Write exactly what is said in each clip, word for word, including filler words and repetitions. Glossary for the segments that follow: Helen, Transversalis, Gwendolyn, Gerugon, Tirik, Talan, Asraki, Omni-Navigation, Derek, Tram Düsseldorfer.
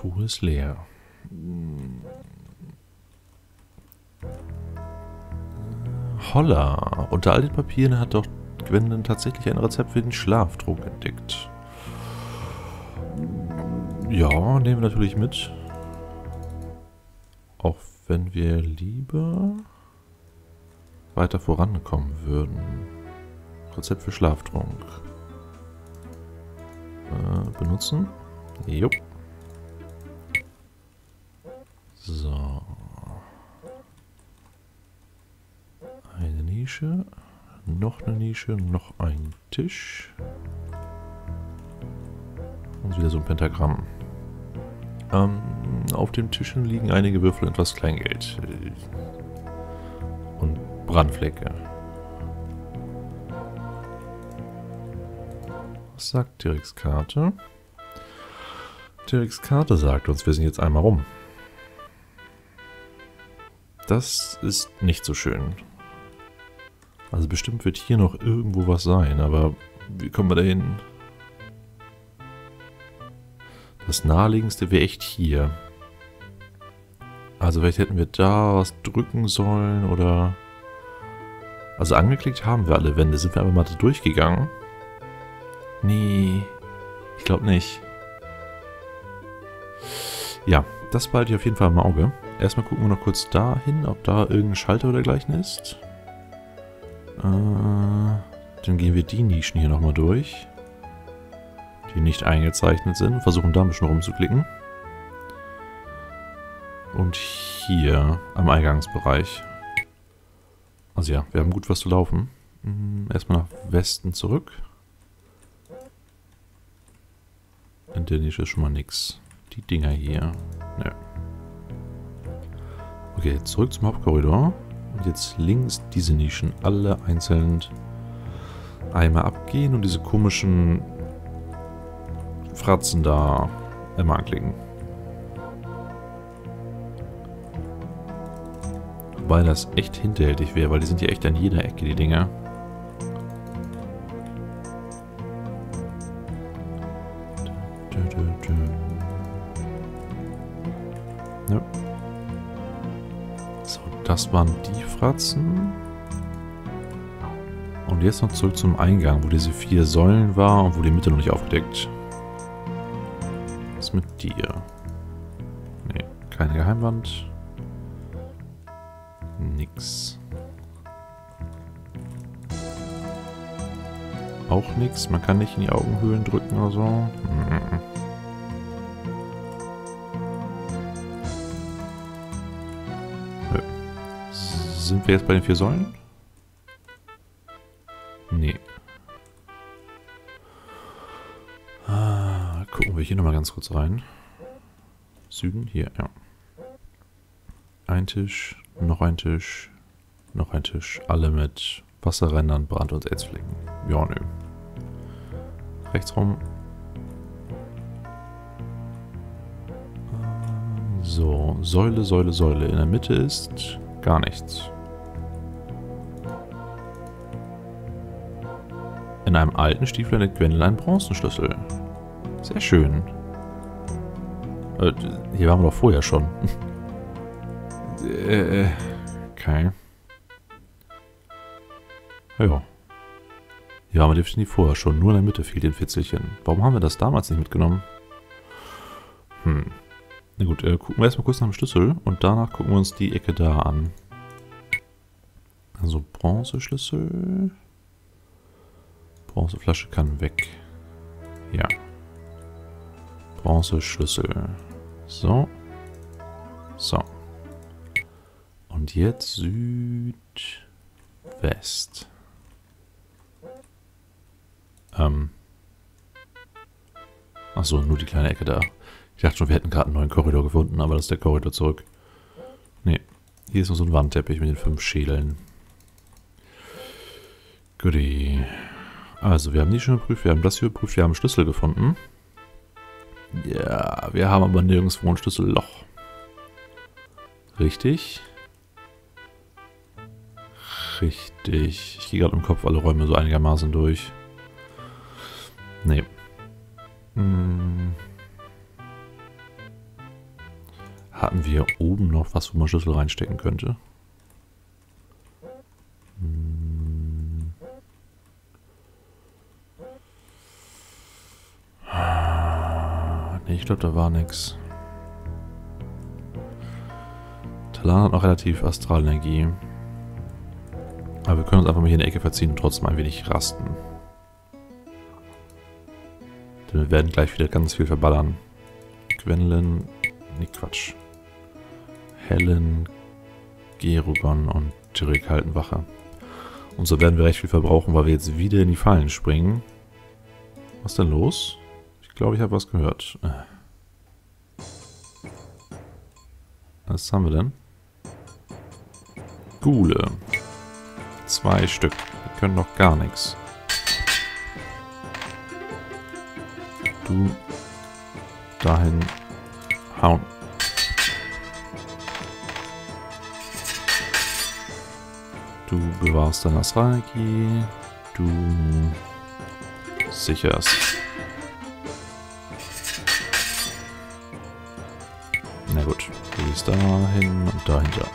Truhe ist leer. Holla! Unter all den Papieren hat doch Gwendolyn tatsächlich ein Rezept für den Schlaftrunk entdeckt. Ja, nehmen wir natürlich mit. Auch wenn wir lieber weiter vorankommen würden. Rezept für Schlaftrunk. Äh, benutzen. Jupp. So. Eine Nische. Noch eine Nische. Noch ein Tisch. Und wieder so ein Pentagramm. Ähm, auf den Tischen liegen einige Würfel und etwas Kleingeld. Und Brandflecke. Was sagt Tiriks Karte? Tiriks Karte sagt uns, wir sind jetzt einmal rum. Das ist nicht so schön. Also bestimmt wird hier noch irgendwo was sein, aber wie kommen wir da hin? Das naheliegendste wäre echt hier. Also vielleicht hätten wir da was drücken sollen oder... Also angeklickt haben wir alle Wände. Sind wir aber mal da durchgegangen? Nee, ich glaube nicht. Ja, das behalte ich auf jeden Fall im Auge. Erstmal gucken wir noch kurz dahin, ob da irgendein Schalter oder dergleichen ist. Äh, dann gehen wir die Nischen hier nochmal durch, die nicht eingezeichnet sind. Versuchen da ein bisschen rumzuklicken. Und hier am Eingangsbereich. Also ja, wir haben gut was zu laufen. Erstmal nach Westen zurück. In der Nische ist schon mal nix. Die Dinger hier. Nö. Okay, zurück zum Hauptkorridor. Und jetzt links diese Nischen alle einzeln einmal abgehen und diese komischen Fratzen da immer anklicken. Wobei das echt hinterhältig wäre, weil die sind ja echt an jeder Ecke, die Dinger. Ja. So, das waren die Fratzen. Und jetzt noch zurück zum Eingang, wo diese vier Säulen war und wo die Mitte noch nicht aufgedeckt. Was mit dir? Nee, keine Geheimwand. Nix. Auch nix. Man kann nicht in die Augenhöhlen drücken oder so. Hm. Sind wir jetzt bei den vier Säulen? Nee. Ah, gucken wir hier nochmal ganz kurz rein. Süden, hier, ja. Ein Tisch, noch ein Tisch, noch ein Tisch. Alle mit Wasserrändern, Brand- und Ätzflecken. Ja, nö. Rechts rum. So, Säule, Säule, Säule. In der Mitte ist gar nichts. In einem alten Stiefel entdeckt Gwendolyn einen Bronzenschlüssel. Sehr schön. Äh, hier waren wir doch vorher schon. äh, okay. Ja. Hier waren wir definitiv vorher schon. Nur in der Mitte fehlt ein Fitzelchen. Warum haben wir das damals nicht mitgenommen? Hm. Na gut, äh, gucken wir erstmal kurz nach dem Schlüssel und danach gucken wir uns die Ecke da an. Also Bronzeschlüssel... Bronzeflasche kann weg. Ja. Bronzeschlüssel. So. So. Und jetzt Südwest. Ähm. Achso, nur die kleine Ecke da. Ich dachte schon, wir hätten gerade einen neuen Korridor gefunden, aber das ist der Korridor zurück. Nee. Hier ist noch so ein Wandteppich mit den fünf Schädeln. Goodie. Also, wir haben die schon geprüft, wir haben das hier geprüft, wir haben einen Schlüssel gefunden. Ja, wir haben aber nirgendwo ein Schlüsselloch. Richtig. Richtig. Ich gehe gerade im Kopf alle Räume so einigermaßen durch. Nee. Hm. hier oben noch was, wo man Schlüssel reinstecken könnte. Hm. Ne, ich glaube, da war nichts. Talan hat noch relativ Astralenergie. Aber wir können uns einfach mal hier in der Ecke verziehen und trotzdem ein wenig rasten. Denn wir werden gleich wieder ganz viel verballern. Gwendolyn, nee, Quatsch. Helen, Gerugon und Tirik halten Wache. Und so werden wir recht viel verbrauchen, weil wir jetzt wieder in die Fallen springen. Was ist denn los? Ich glaube, ich habe was gehört. Was haben wir denn? Gule. Zwei Stück. Die können noch gar nichts. Du dahin hauen. Du bewahrst deine Asraki. Du sicherst. Na gut. Du gehst dahin und dahinter.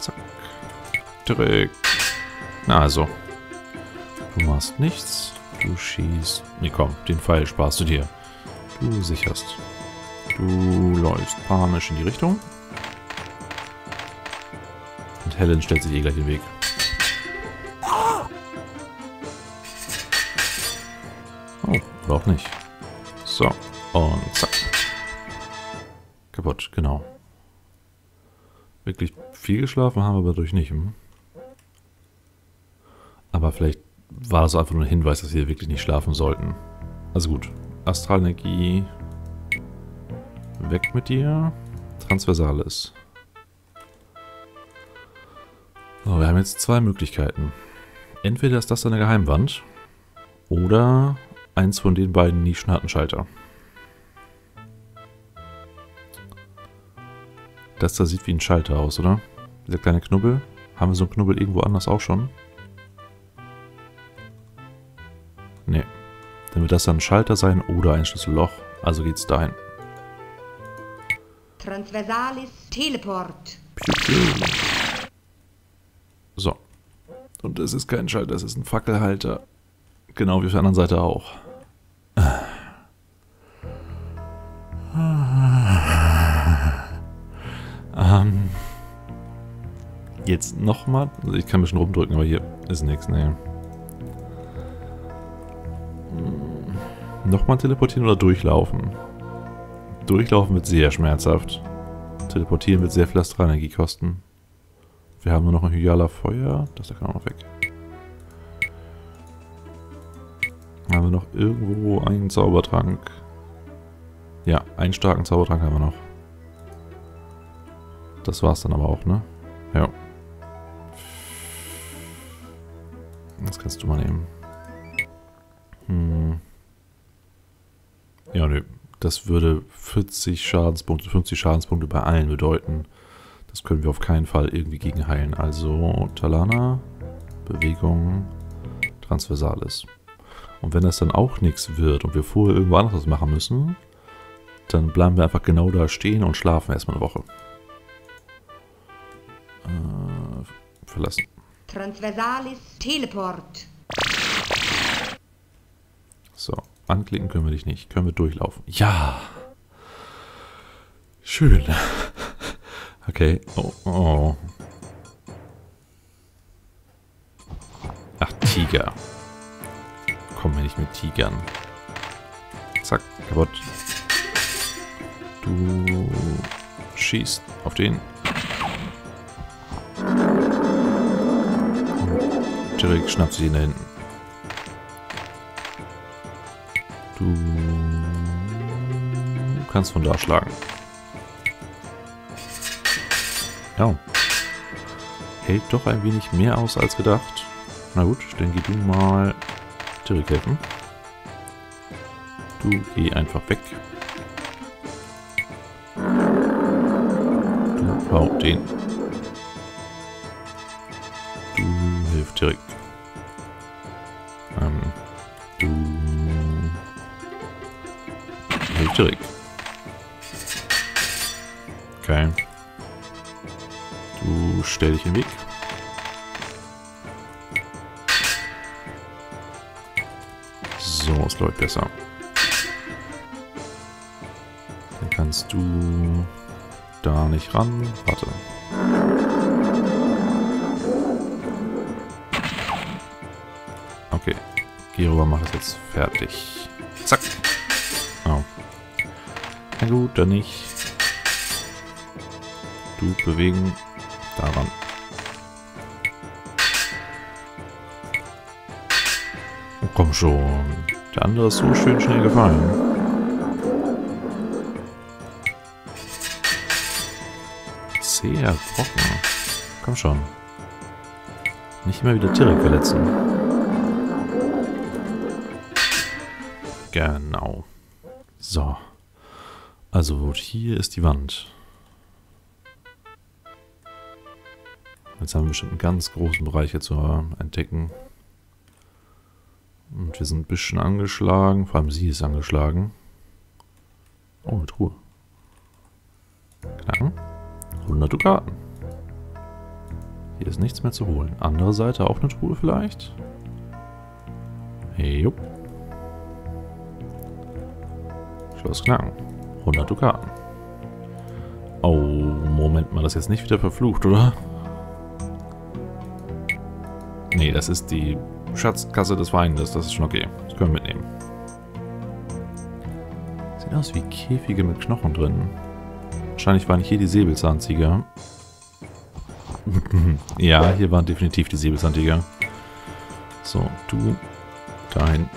Zack. Trick. Na also. Du machst nichts. Du schießt. Nee, komm, den Pfeil sparst du dir. Du sicherst. Du läufst panisch in die Richtung. Und Helen stellt sich eh gleich den Weg. Oh, oder auch nicht. So, und zack. Kaputt, genau. Wirklich viel geschlafen haben wir dadurch nicht. Hm? Aber vielleicht war das einfach nur ein Hinweis, dass wir wirklich nicht schlafen sollten. Also gut. Astralenergie. Weg mit dir. Transversalis. So, wir haben jetzt zwei Möglichkeiten. Entweder ist das eine Geheimwand. Oder eins von den beiden Nischen hat einen Schalter. Das da sieht wie ein Schalter aus, oder? Dieser kleine Knubbel. Haben wir so einen Knubbel irgendwo anders auch schon? Nee. Dann wird das dann ein Schalter sein oder ein Schlüsselloch. Also geht's dahin. Transversalis Teleport. So. Und es ist kein Schalter, es ist ein Fackelhalter. Genau wie auf der anderen Seite auch. Ähm. Jetzt nochmal. Also ich kann ein bisschen rumdrücken, aber hier ist nichts. Nee. Nochmal teleportieren oder durchlaufen? Durchlaufen wird sehr schmerzhaft. Teleportieren wird sehr viel Astralenergie kosten. Wir haben nur noch ein Hyala Feuer. Das da kann auch noch weg. Haben wir noch irgendwo einen Zaubertrank? Ja, einen starken Zaubertrank haben wir noch. Das war's dann aber auch, ne? Ja. Das kannst du mal nehmen. Hm. Ja, nö. Das würde vierzig Schadenspunkte, fünfzig Schadenspunkte bei allen bedeuten. Das können wir auf keinen Fall irgendwie gegenheilen. Also Talana, Bewegung, Transversalis. Und wenn das dann auch nichts wird und wir vorher irgendwo anders was machen müssen, dann bleiben wir einfach genau da stehen und schlafen erstmal eine Woche. Äh, verlassen. Transversalis Teleport. So. Anklicken können wir dich nicht. Können wir durchlaufen. Ja! Schön. Okay. Oh, oh. Ach, Tiger. Kommen wir nicht mit Tigern. Zack, kaputt. Du schießt auf den. Und Derek schnappt sich ihn da hinten. Du kannst von da schlagen. Ja. Hält doch ein wenig mehr aus als gedacht. Na gut, dann geh du mal Tirik helfen. Du geh einfach weg. Du hau den. Du hilf Tirik. Ähm, du Tirik. Okay. Du stell dich in den Weg. So, es läuft besser. Dann kannst du da nicht ran. Warte. Okay. Gerugon macht das jetzt fertig. Zack. Oh. Na gut, dann nicht. Du bewegen. Daran. Oh, komm schon. Der andere ist so schön schnell gefallen. Sehr trocken. Komm schon. Nicht immer wieder Tirik verletzen. Genau. So. Also hier ist die Wand. Jetzt haben wir bestimmt einen ganz großen Bereich hier zu entdecken. Und wir sind ein bisschen angeschlagen. Vor allem sie ist angeschlagen. Oh, eine Truhe. Knacken. hundert Dukaten. Hier ist nichts mehr zu holen. Andere Seite auch eine Truhe vielleicht? Jupp. Schloss knacken. hundert Dukaten. Oh, Moment mal. Das ist jetzt nicht wieder verflucht, oder? Nee, das ist die Schatzkasse des Feindes. Das ist schon okay. Das können wir mitnehmen. Sieht aus wie Käfige mit Knochen drin. Wahrscheinlich waren hier die Säbelzahntiger. Ja, hier waren definitiv die Säbelzahntiger. So, du. Dahin.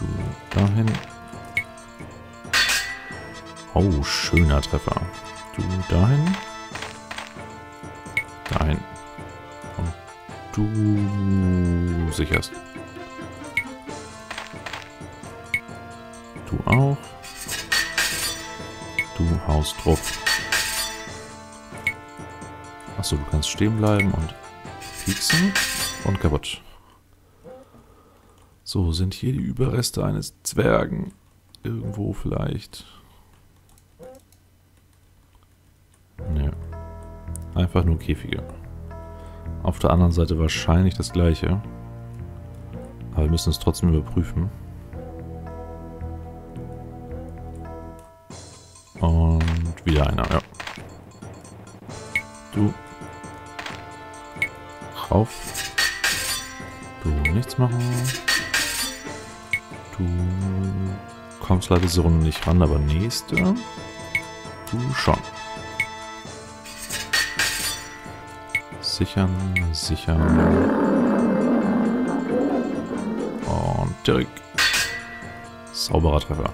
Du. Dahin. Oh, schöner Treffer. Du. Dahin. Dahin. Und du sicherst. Du auch. Du haust drauf. Achso, du kannst stehen bleiben und pieksen. Und kaputt. So, sind hier die Überreste eines Zwergen? Irgendwo vielleicht. Einfach nur Käfige. Auf der anderen Seite wahrscheinlich das gleiche. Aber wir müssen es trotzdem überprüfen. Und wieder einer, ja. Du. Rauf. Du nichts machen. Du kommst leider diese Runde nicht ran, aber nächste. Du schon. Sichern, sichern. Und Derek. Sauberer Treffer.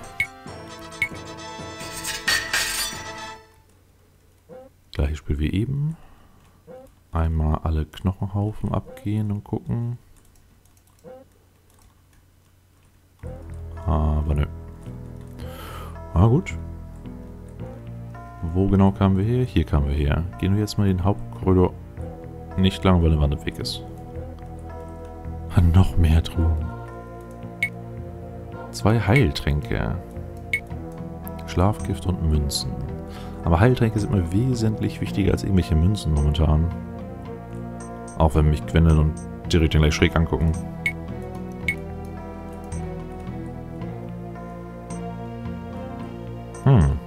Gleiches Spiel wie eben. Einmal alle Knochenhaufen abgehen und gucken. Aber nö. Ah gut. Wo genau kamen wir her? Hier kamen wir her. Gehen wir jetzt mal den Hauptkorridor. Nicht lange, weil eine Wand im Weg ist. Noch mehr Truhen. Zwei Heiltränke. Schlafgift und Münzen. Aber Heiltränke sind mir wesentlich wichtiger als irgendwelche Münzen momentan. Auch wenn mich Gwendolyn und Tirik dann gleich schräg angucken. Hm.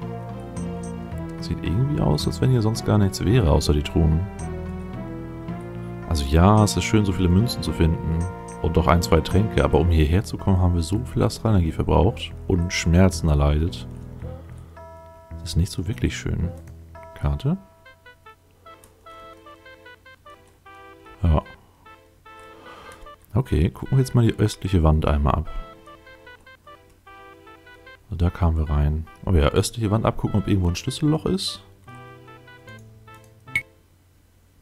Sieht irgendwie aus, als wenn hier sonst gar nichts wäre, außer die Truhen. Also ja, es ist schön, so viele Münzen zu finden und doch ein, zwei Tränke, aber um hierher zu kommen, haben wir so viel Astralenergie verbraucht und Schmerzen erleidet. Das ist nicht so wirklich schön. Karte? Ja. Okay, gucken wir jetzt mal die östliche Wand einmal ab. So, da kamen wir rein. Oh ja, östliche Wand abgucken, ob irgendwo ein Schlüsselloch ist.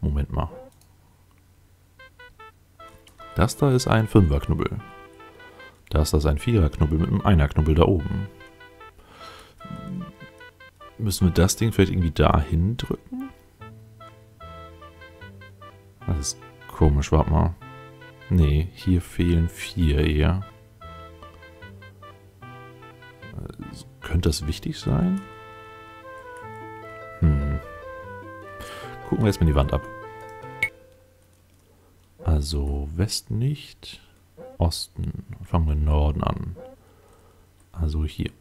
Moment mal. Das da ist ein Fünferknubbel. Das da ist ein Viererknubbel mit einem Einerknubbel da oben. Müssen wir das Ding vielleicht irgendwie dahin drücken? Das ist komisch, warte mal. Nee, hier fehlen vier eher. Könnte das wichtig sein? Hm. Gucken wir erstmal die Wand ab. Also Westen nicht, Osten. Fangen wir Norden an. Also hier.